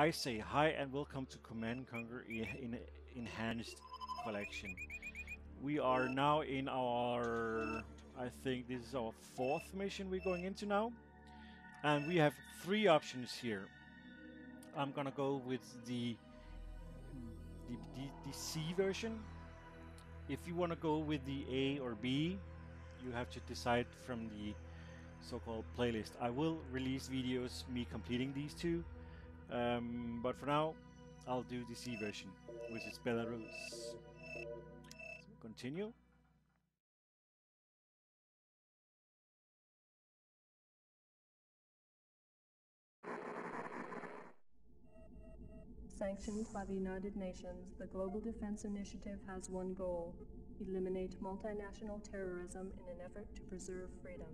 I say hi and welcome to Command and Conquer in Enhanced Collection. We are now in our, I think this is our fourth mission we're going into now. And we have three options here. I'm gonna go with the C version. If you want to go with the A or B, you have to decide from the so-called playlist. I will release videos me completing these two, but for now I'll do the C version, which is Belarus. So continue. Sanctioned by the United Nations, the Global Defense Initiative has one goal: eliminate multinational terrorism in an effort to preserve freedom.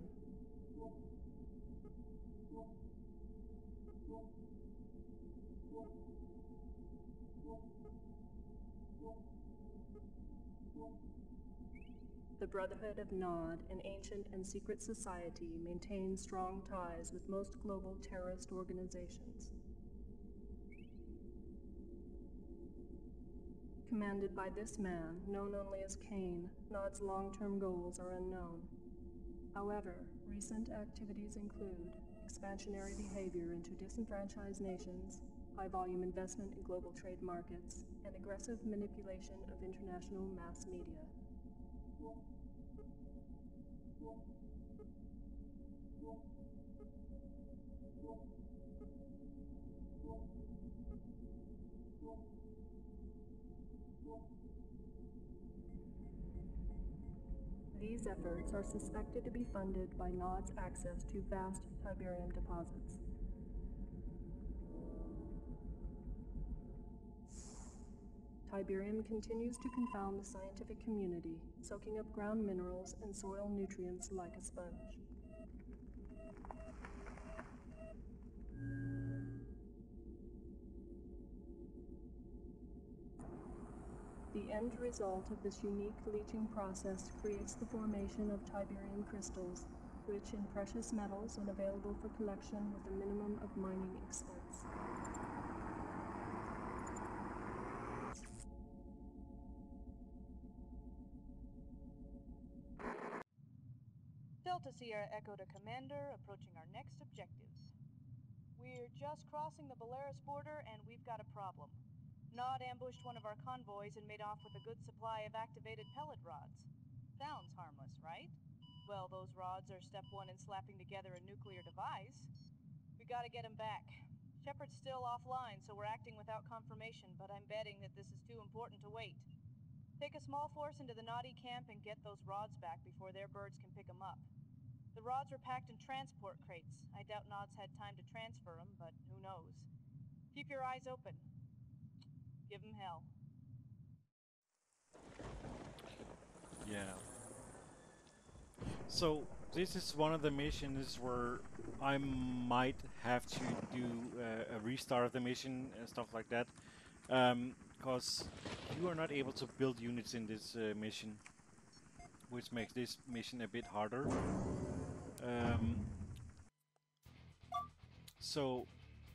The Brotherhood of Nod, an ancient and secret society, maintains strong ties with most global terrorist organizations. Commanded by this man, known only as Kane, Nod's long-term goals are unknown. However, recent activities include expansionary behavior into disenfranchised nations, high-volume investment in global trade markets, and aggressive manipulation of international mass media. These efforts are suspected to be funded by Nod's access to vast Tiberium deposits. Tiberium continues to confound the scientific community, soaking up ground minerals and soil nutrients like a sponge. The end result of this unique leaching process creates the formation of Tiberium crystals, rich in precious metals and available for collection with a minimum of mining expense. Delta Sierra Echo to Commander, approaching our next objectives. We're just crossing the Belarus border and we've got a problem. Nod ambushed one of our convoys and made off with a good supply of activated pellet rods. Sounds harmless, right? Well, those rods are step one in slapping together a nuclear device. We gotta get him back. Shepard's still offline, so we're acting without confirmation, but I'm betting that this is too important to wait. Take a small force into the Noddy camp and get those rods back before their birds can pick them up. The rods were packed in transport crates. I doubt Nod's had time to transfer them, but who knows. Keep your eyes open. Give him hell. Yeah. So this is one of the missions where I might have to do a restart of the mission and stuff like that, because you are not able to build units in this mission, which makes this mission a bit harder. So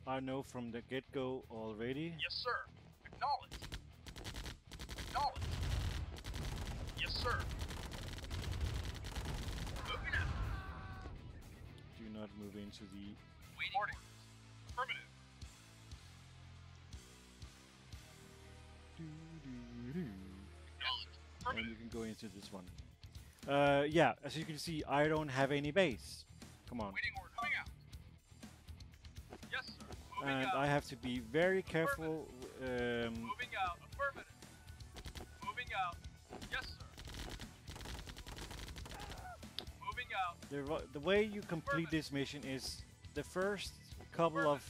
I know from the get-go already. Yes, sir. Acknowledge. Acknowledge. Yes, sir. Moving up. Do not move into the... Waiting. Warning. Affirmative. Acknowledge. Affirmative. And you can go into this one. Yeah, as you can see, I don't have any base. Come on. Waiting order. Coming out. Yes, sir. Moving and out. I have to be very careful. Moving out, affirmative. Moving out, yes sir. Moving out. The way you complete this mission is the first couple of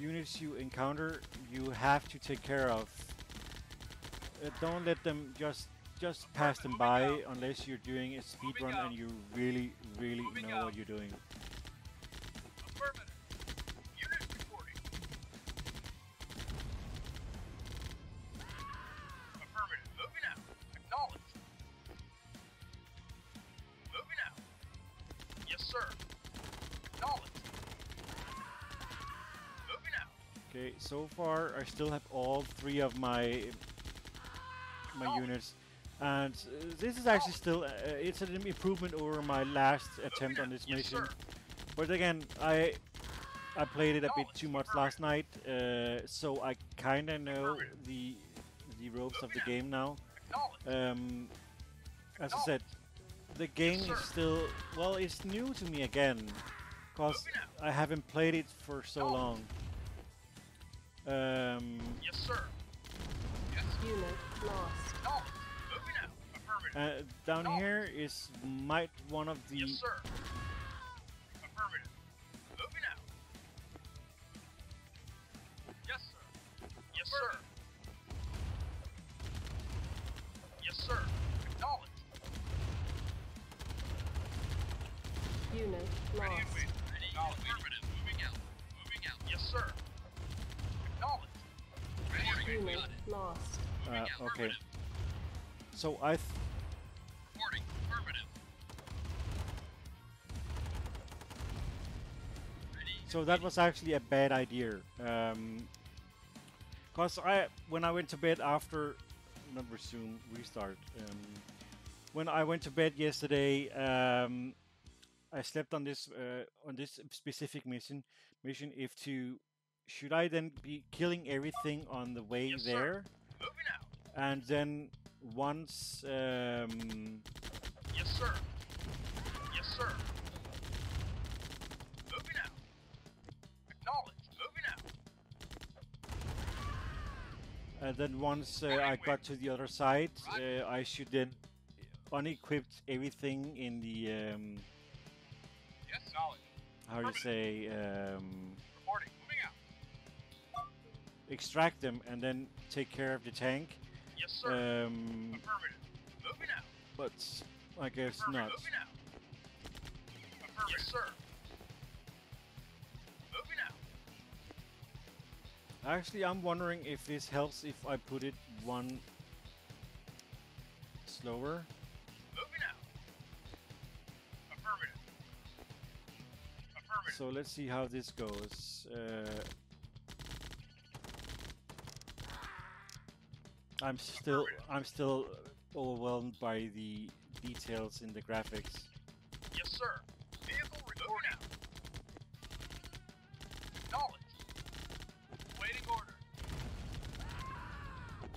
units you encounter, you have to take care of. Don't let them just pass them by out. Unless you're doing a speed run out. And you really moving know out. What you're doing. Yes, sir. Knowledge. Moving out. Okay, so far I still have all three of my units, and this is actually still it's an improvement over my last attempt on this mission. Yes, but again, I played it a bit too much last night, so I kind of know the ropes of the game now. As I said, the game is still, well, it's new to me again, because I haven't played it for so long. Yes, sir. Yes. Unit lost. Moving out. Affirmative. Down here is might one of the. Yes, sir. Affirmative. Moving out. Yes, sir. Yes, sir. Yes, sir. Acknowledge. Unit lost. Ready and waiting. Ready. Affirmative. Moving out. Moving out. Yes, sir. Unit lost. Okay. So I. Reporting. Affirmative. So that was actually a bad idea. Cause when I went to bed after, not resume, restart. When I went to bed yesterday, I slept on this specific mission. Should I then be killing everything on the way there? Moving out. And then once yes, sir. Yes, sir. Moving out. Acknowledged. Moving out. And then once I got to the other side, I should then unequip everything in the yes, knowledge. How do you say reporting. Extract them and then take care of the tank. Yes, sir. Affirmative. Moving out. But I guess not. Moving out. Affirmative. Yes, sir. Moving out. Actually, I'm wondering if this helps if I put it one slower. Moving out. Affirmative. Affirmative. So let's see how this goes. I'm still overwhelmed by the details in the graphics. Yes, sir. Vehicle reporting out. Acknowledge. Waiting order.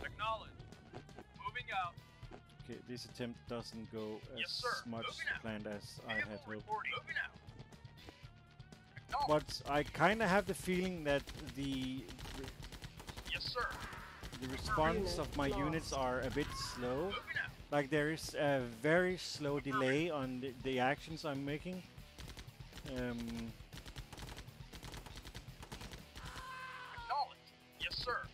Acknowledge. Moving out. Okay, this attempt doesn't go as much planned as I had hoped. Moving out. But I kind of have the feeling that the the response of my units are a bit slow. Like there is a very slow delay on the actions I'm making. Acknowledged. Yes, sir.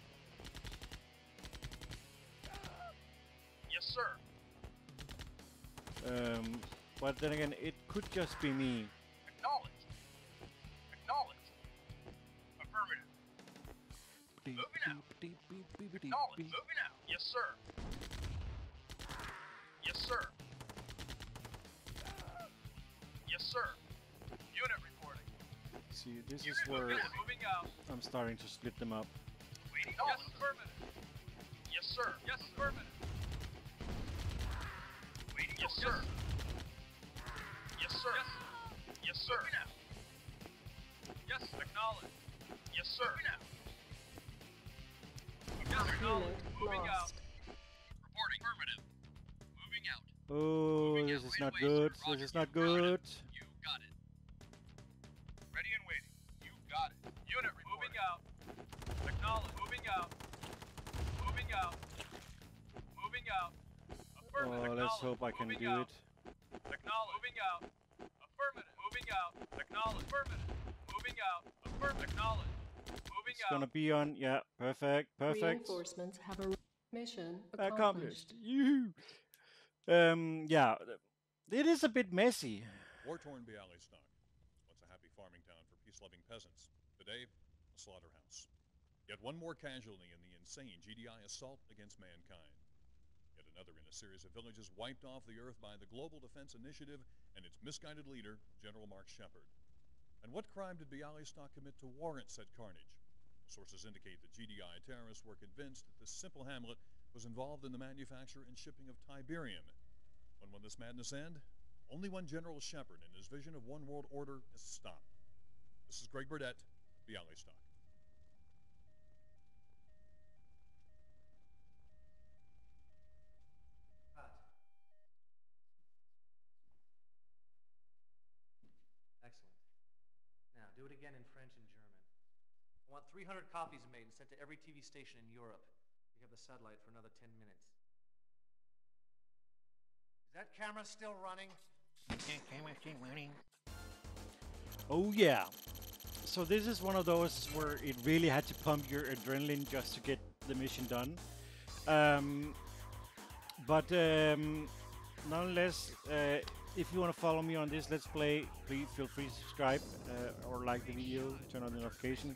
Yes, sir. But then again, it could just be me. Acknowledged. Acknowledged. Affirmative. Moving out. Moving out. Yes, sir. Yes, sir. Yes, sir. Unit reporting. See, this is where I'm starting to split them up. Waiting. Yes, affirmative. Yes, sir. Yes, affirmative. Waiting. Yes, sir. Yes, sir. Yes, sir. Yes, acknowledged. Yes, sir. Unit moving out. Reporting. Affirmative. Moving out. Oh, moving this out. Is not wait, good. Wait, Roger, this is not good. You got it. Ready and waiting. You got it. Unit reporting. Moving out. Acknowledge. Moving out. Moving out. Moving out. Affirmative. Oh, let's hope I can moving do out. It. Acknowledge. Moving out. Affirmative. Moving out. Acknowledge. Affirmative. Moving out. Affirmative. Acknowledge. It's gonna be on, yeah, perfect, perfect. Reinforcements have a mission accomplished. Yeah, it is a bit messy. War-torn Białystok, once a happy farming town for peace-loving peasants. Today, a slaughterhouse. Yet one more casualty in the insane GDI assault against mankind. Yet another in a series of villages wiped off the earth by the Global Defense Initiative and its misguided leader, General Mark Shepard. And what crime did Białystok commit to warrant said carnage? Sources indicate that GDI terrorists were convinced that this simple hamlet was involved in the manufacture and shipping of Tiberium. When will this madness end? Only when General Shepard and his vision of one world order is stopped. This is Greg Burdett, Białystok. Cut. Excellent. Now, do it again in French and German. I want 300 copies made and sent to every TV station in Europe. We have the satellite for another 10 minutes. Is that camera still running? Oh yeah. So this is one of those where it really had to pump your adrenaline just to get the mission done. Nonetheless, if you want to follow me on this Let's Play, please feel free to subscribe or like the video, turn on the notification.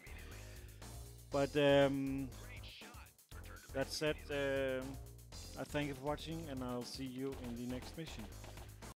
But that said, I thank you for watching and I'll see you in the next mission.